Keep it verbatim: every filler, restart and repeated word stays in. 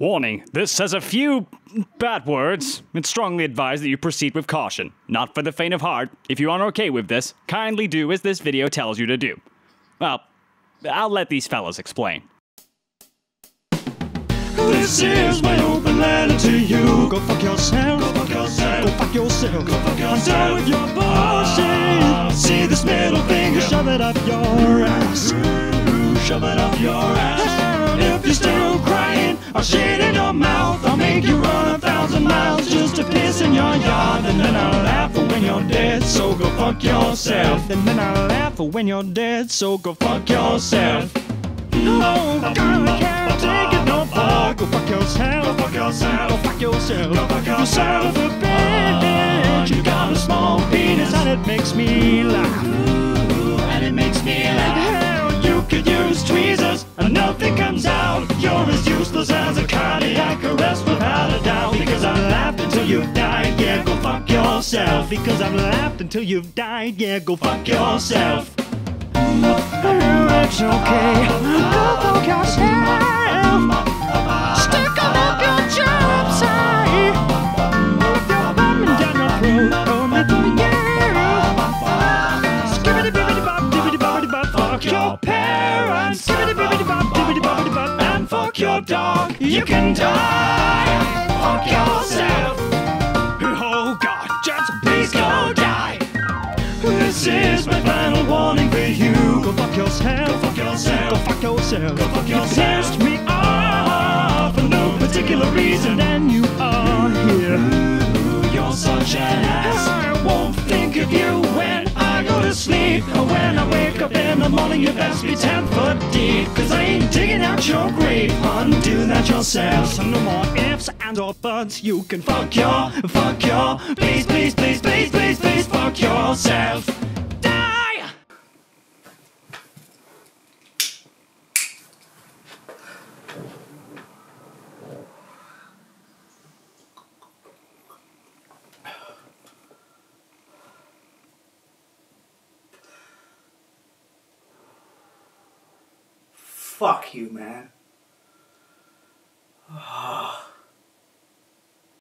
Warning, this says a few bad words. It's strongly advised that you proceed with caution. Not for the faint of heart. If you aren't okay with this, kindly do as this video tells you to do. Well, I'll let these fellas explain. This is my open letter to you. Go fuck yourself. Go fuck yourself. Go fuck yourself. Go fuck yourself. I'm done with your bullshit. See this middle finger, shove it up your ass. Shove it up your ass. If you're still crying or shit in your mouth, I'll make you run a thousand miles just to piss in your yard. And then I'll laugh when you're dead, so go fuck yourself. And then I'll laugh when you're dead, so go fuck yourself. No, I can't take it no more. Go fuck yourself. Go fuck yourself. Go fuck yourself. Go fuck yourself. Go fuck yourself. Bitch, you got a small penis and it makes me laugh. And it makes me laugh. Hell, you could use tweezers and nothing comes out. You're as useless as a cardiac arrest without a doubt. Because I've laughed until you've died. Yeah, go fuck yourself. Because I've laughed until you've died. Yeah, go fuck yourself. It's okay. Go fuck yourself. Stick 'em up your jobs, hey. Move your bum and down your throat. Go make them gay. Skibbity bibbity bop, dibbity bobbity bop. Fuck your parents. Skibbity bibbity bop, dibbity bobbity bop. And fuck your dog. You can die. Fuck yourself. Oh God, just please go die. This is my final warning for you. Go fuck yourself. Go fuck yourself. Go fuck yourself. Go fuck yourself. You pissed me off for no particular reason, and you are here. Ooh, you're such an ass. I won't think of you when I go to sleep, or when I wake up in the morning. You best be ten foot deep, 'cause I ain't digging out your grave. Undo that yourself. No more ifs and or buts. You can fuck your, fuck your, please, please, please, please, please, please, fuck yourself. Fuck you, man.